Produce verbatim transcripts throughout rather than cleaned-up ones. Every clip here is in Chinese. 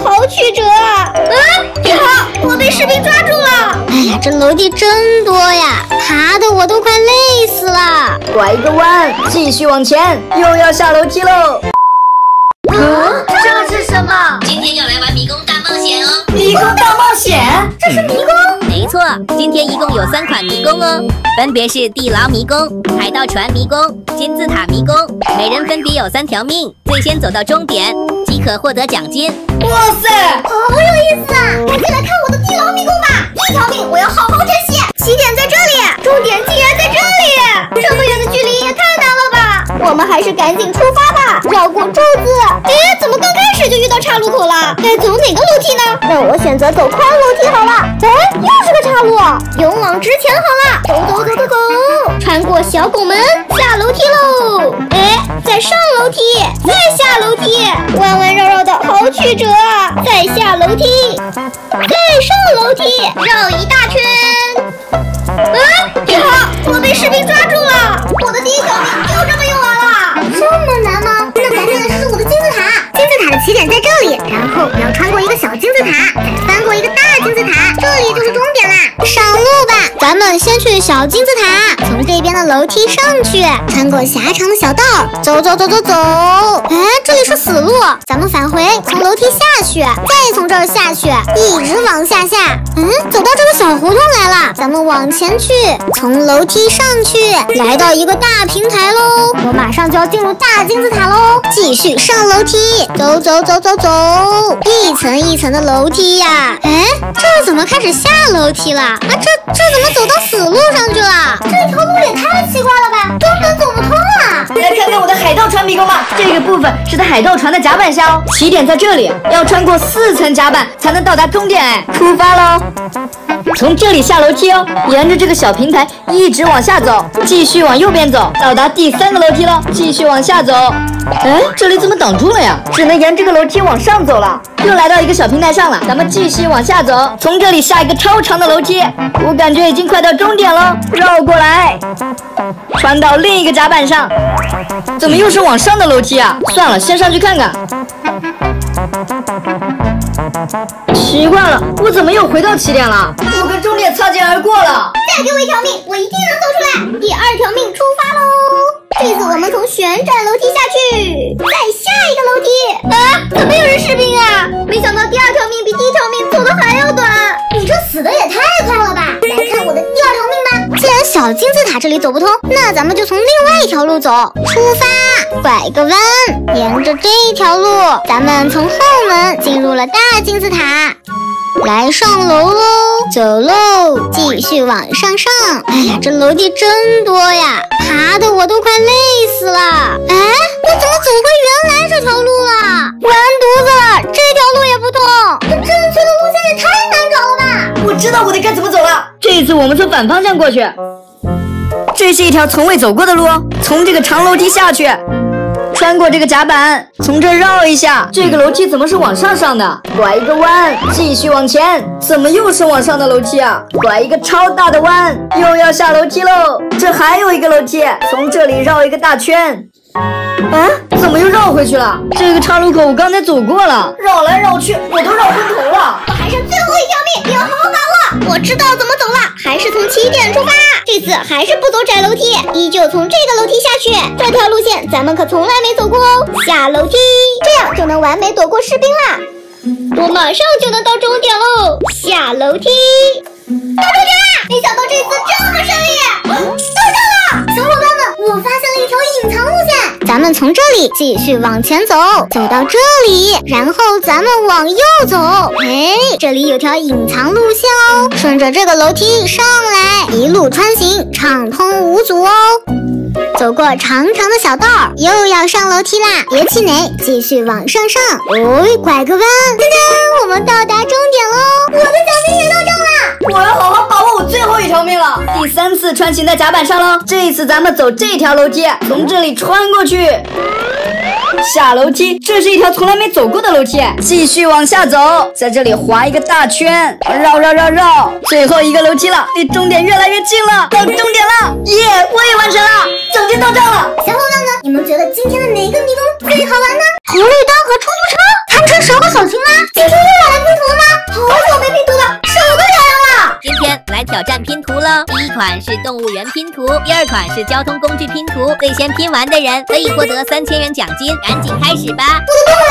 好曲折啊！啊，你好，我被士兵抓住了。哎呀，这楼梯真多呀，爬的我都快累死了。拐一个弯，继续往前，又要下楼梯喽。啊，这是什么？今天要来玩迷宫大冒险哦！迷宫大冒险，这是迷宫？没错，今天一共有三款迷宫哦，分别是地牢迷宫、海盗船迷宫、金字塔迷宫，每人分别有三条命，最先走到终点即可获得奖金。哇塞，好有意思啊！赶紧来看我的地牢迷宫吧，一条命我要好好珍惜。起点在这里，终点竟然在这里，这么远的距离也太难了吧！我们还是赶紧出发吧，绕过柱子。哎，怎么刚开始就遇到岔路口了？该走哪个楼梯呢？那我选择走宽楼梯好了。哎，又是个岔路，勇往直前好了。走走走走走，穿过小拱门，下楼梯喽。哎，再上楼梯，再下楼梯，弯弯绕绕的好曲折啊！再下楼梯，再上楼梯，绕一大圈。啊，你好，我被士兵抓住了，我的第一条命就这么用完了。这么难吗？那咱这是我的金字塔，金字塔的起点在这里，然后你要穿过一个小金字塔，再翻过一个大金字塔，这里就是终点啦。上路吧，咱们先去小金字塔，从这边的楼梯上去，穿过狭长的小道，走走走走走。哎，这里是死路，咱们返回，从楼梯下去，再从这儿下去，一直往下下。嗯，走到这个小胡同来了，咱们往前去，从楼梯上去，来到一个大平台喽，我马上就要进入大金字塔喽，继续上楼梯，走走走走走，一层一层的楼梯呀。哎，这怎么开始下楼梯了？啊，这这怎么走到死路上去了？这条路也太奇怪了吧，根本走不通啊！来看看我的海盗船迷宫吧，这个部分是在海盗船的甲板下哦，起点在这里，要穿过四层甲板才能到达终点。哎，出发喽！从这里下楼梯哦，沿着这个小平台一直往下走，继续往右边走，到达第三个楼梯了，继续往下走。哎，这里怎么挡住了呀？只能沿这个楼梯往上走了。又来到一个小平台上了，咱们继续往下走，从这里下一个超长的楼梯，我感觉已经快到终点了。绕过来，穿到另一个甲板上。怎么又是往上的楼梯啊？算了，先上去看看。奇怪了，我怎么又回到起点了？我跟终点擦肩而过了。再给我一条命，我一定能走出来。第二条命出发喽！这次我们从旋转楼梯下去，再下一个楼梯。啊，怎么又是士兵啊？没想到第二条命比第一条命走的还要短。你这死的也太快了吧！来看我的第二条命。既然小金字塔这里走不通，那咱们就从另外一条路走。出发，拐个弯，沿着这一条路，咱们从后门进入了大金字塔。来上楼喽，走喽，继续往上上。哎呀，这楼梯真多呀，爬的我都快累死了。哎，我怎么走回原来这条路了？完犊子了，这条路也不通，这正确的路线也太难找了吧！我知道我得该怎么走了。这一次我们从反方向过去，这是一条从未走过的路哦。从这个长楼梯下去，穿过这个甲板，从这绕一下。这个楼梯怎么是往上上的？拐一个弯，继续往前。怎么又是往上的楼梯啊？拐一个超大的弯，又要下楼梯喽。这还有一个楼梯，从这里绕一个大圈。啊，怎么又绕回去了？这个岔路口我刚才走过了，绕来绕去我都绕昏头了。我还剩最后一条命，有好把握。我知道怎么走了，还是从起点出发。这次还是不走窄楼梯，依旧从这个楼梯下去。这条路线咱们可从来没走过哦。下楼梯，这样就能完美躲过士兵啦。我马上就能到终点喽。下楼梯，到终点啦！没想到这次这么顺利，到站了。小伙伴们，我发现了一条隐藏路线。咱们从这里继续往前走，走到这里，然后咱们往右走。哎，这里有条隐藏路线哦，顺着这个楼梯上来，一路穿行，畅通无阻哦。走过长长的小道，又要上楼梯啦，别气馁，继续往上上。哦，拐个弯，噔噔，我们到达终点喽！我的小命也到账啦！我要好好把握我最后一条命了。第三次穿行在甲板上喽，这一次咱们走这条楼梯，从这里穿过去。下楼梯，这是一条从来没走过的楼梯，继续往下走，在这里划一个大圈，绕绕绕绕，最后一个楼梯了，离终点越来越近了，到终点了，耶、yeah, 我也完成了，奖金到账了。小伙伴们，你们觉得今天的哪个迷宫最好玩呢？红绿灯和出租车，他们是手把手心吗？款是动物园拼图，第二款是交通工具拼图。最先拼完的人可以获得三千元奖金。赶紧开始吧！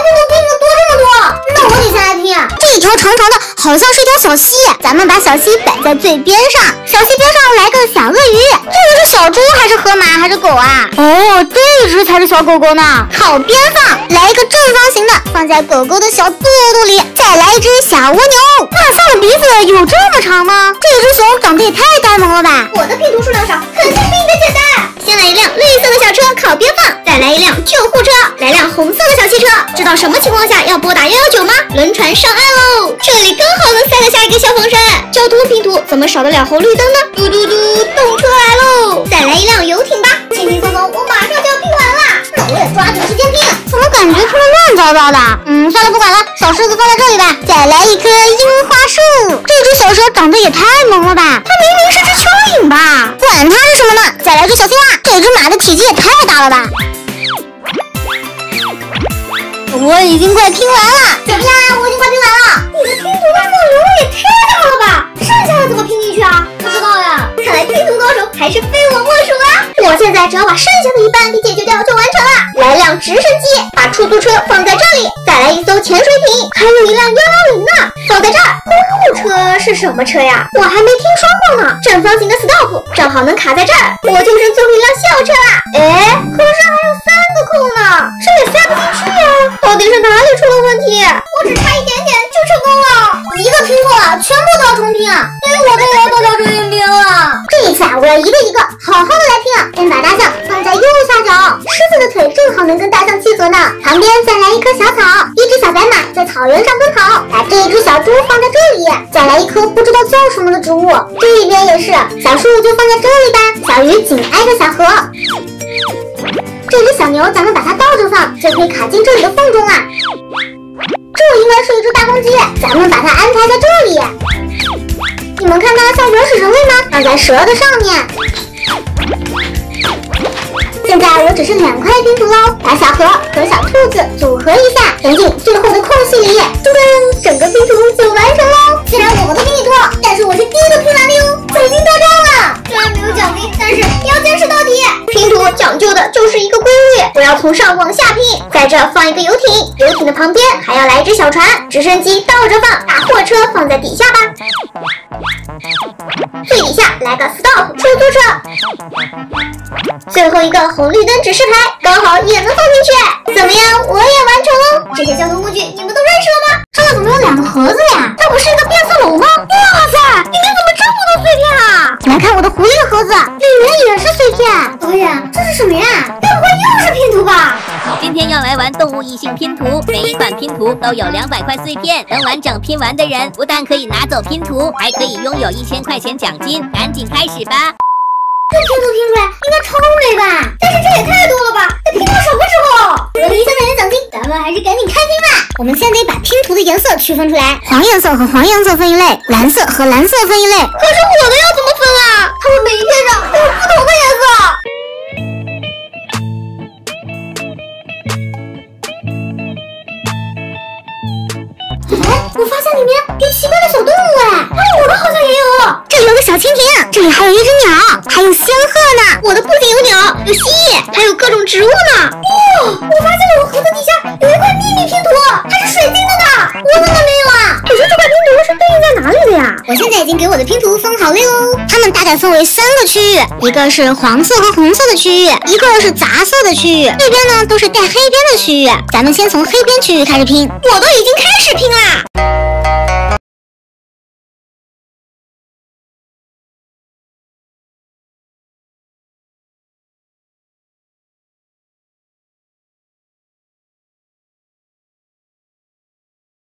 你的拼图拼了多这么多，那我得先来拼啊。这一条长长的，好像是一条小溪，咱们把小溪摆在最边上，小溪边上来个小鳄鱼。这个是小猪还是河马还是狗啊？哦，这只才是小狗狗呢。靠边放，来一个正方形的，放在狗狗的小肚肚里。再来一只小蜗牛。那它的鼻子有这么长吗？这只熊长得也太呆萌了吧！我的拼图数量少，肯定比你的简单。先来一辆绿色的小车，靠边放；再来一辆救护车，来辆红色的小汽车。知道什么情况下要拨打一一九吗？轮船上岸喽！这里刚好能塞得下一个消防栓。交通拼图怎么少得了红绿灯呢？嘟嘟嘟，动车来喽！再来一辆游艇吧，轻轻松松，我马上就要拼完啦！那我也抓紧时间拼。怎么感觉出来乱糟糟的？嗯，算了，不管了，小狮子放在这里吧。再来一棵樱花树，这只小蛇长得也太萌了吧！它明明是只蚯蚓吧？管它是什么呢？再来只小青蛙，这只马的体积也太大了吧！我已经快拼完了，怎么样？我已经快拼完了。你的拼图的份额也太大了吧？剩下的怎么拼进去啊？不知道呀，看来拼图高手还是非我莫属啊！我现在只要把剩下的一半给解决掉就完成了。来辆直升机，把出租车放在这里，再来一艘潜水艇，还有一辆一一零呢，放在这儿。公路车是什么车呀？我还没听说过呢。正方形的 stop 正好能卡在这儿，我就剩最后一辆校车啦。哎，可是还有三个空呢，这也塞不进去呀、啊！到底是哪里出了问题？我只差一点点就成功了，一个拼错了，全部都要重拼啊！哎，我被王道教主运兵了，这一下我要一个一个好好的来拼啊！先把大象放在右下角，狮子的腿正好能跟大象契合呢。旁边再来一棵小草，一只小白马在草原上奔跑。把这一只小猪放在这里，再来一棵不知道叫什么的植物，这边也是，小树就放在这里吧。小鱼紧挨着小河，这只小牛咱们把它倒着放，就可以卡进这里的缝中了。这应该是一只大公鸡，咱们把它安排在这里。你们看到像原始人类吗？放在蛇的上面。现在我只剩两块拼图喽，把小河和小兔子组合一下，填进最后的空隙里，噔噔，整个拼图就完成喽。虽然我们都比你多，但是我是第一个拼完的哟，我已经到账了。虽然没有奖励，但是你要坚持到底。拼图讲究的就是一个规律，我要从上往下拼。在这放一个游艇，游艇的旁边还要来一只小船，直升机倒着放，大货车放在底下吧。最底下来个 stop 出租车，最后一个红绿灯指示牌刚好也能放进去。怎么样，我也完成喽！这些交通工具你们都认识了吗？上面怎么有两个盒子呀？它不是一个变色龙吗？哇塞，里面怎么这么多碎片啊？来看我的狐狸的盒子，里面也是碎片。导演，这是什么呀？该不会又是拼图吧？今天要来玩动物异性拼图，每一款拼图都有两百块碎片，能完整拼完的人不但可以拿走拼图，还可以拥有一千块钱奖金。赶紧开始吧！这拼图拼出来应该超美吧？但是这也太多了吧？这拼到什么时候？得了一千块钱奖金，咱们还是赶紧开拼吧！我们先得把拼图的颜色区分出来，黄颜色和黄颜色分一类，蓝色和蓝色分一类。可是我的要怎么分啊？它们每一片上都有不同的颜色。我发现里面变奇怪的小动物哎，哎，我的好像也有。这里有个小蜻蜓，这里还有一只鸟，还有仙鹤呢。我的不仅有鸟，有蜥蜴，还有各种植物呢。哦，我发现了，我盒子底下有一块秘密拼图，它是水晶的呢。我怎么没有啊？你说这块拼图是对应在哪里的呀？我现在已经给我的拼图分好类哦，它们大概分为三个区域，一个是黄色和红色的区域，一个是杂色的区域，这边呢都是带黑边的区域。咱们先从黑边区域开始拼，我都已经开始拼啦。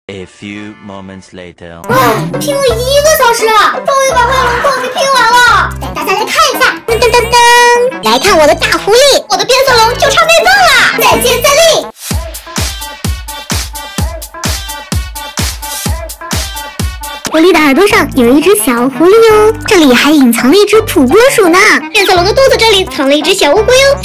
A few moments later， 哇，拼了一个小时，终于把画龙框给拼完了。带大家来看一下，噔噔噔噔，来看我的大狐狸，我的变色龙就差内脏了，再接再厉。狐狸的耳朵上有一只小狐狸哟、哦，这里还隐藏了一只土拨鼠呢。变色龙的肚子这里藏了一只小乌龟哟、哦。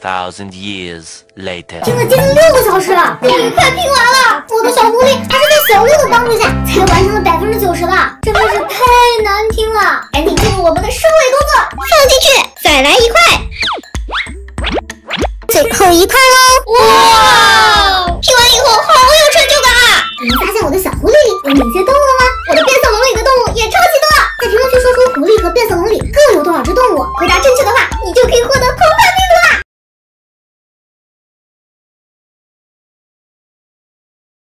thousand years later。真的盯了六个小时了，我们快拼完了！我的小狐狸还是在小鹿的帮助下才完成了百分之九十的，真的是太难听了！赶紧进入我们的收尾工作，放进去，再来一块，最后一块喽！哇，拼完以后好有成就感啊！你们发现我的小狐狸里有哪些动物了吗？我的变色龙里的动物也超级多，在评论区说出狐狸和变色龙里各有多少只动物，回答正确的话，你就可以获得空翻。